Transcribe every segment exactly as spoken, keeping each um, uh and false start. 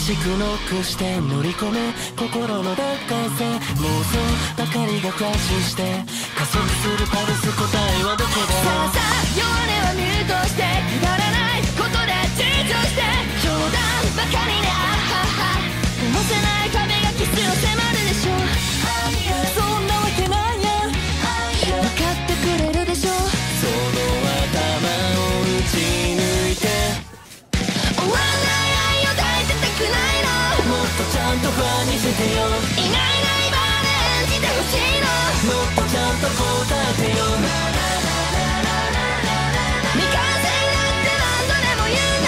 しくノックして乗り込め心の奪還性妄想ばかりがクラッシュして加速するパルス答えはどこださあさあ弱音はミュートしてくだらないことで躊躇して冗談ばかりねあはは直せない壁がキスを迫るでしょそんなわけないや分かってくれるでしょその頭を打ち抜いて終わらないもっとちゃんと不安にしてよいないいないばで演じてほしいのもっとちゃんと答えてよ未完成なんて何度でも言う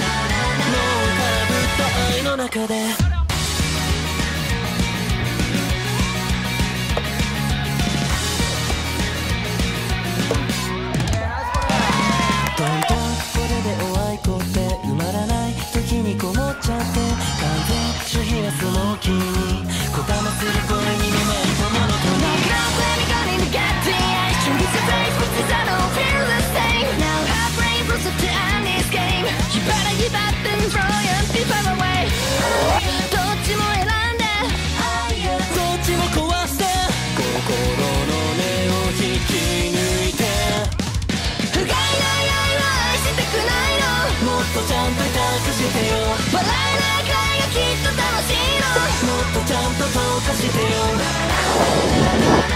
な脳からぶった愛の中でもっとちゃんと隠してよ笑えないくらいがきっと楽しいのもっとちゃんと透過してよ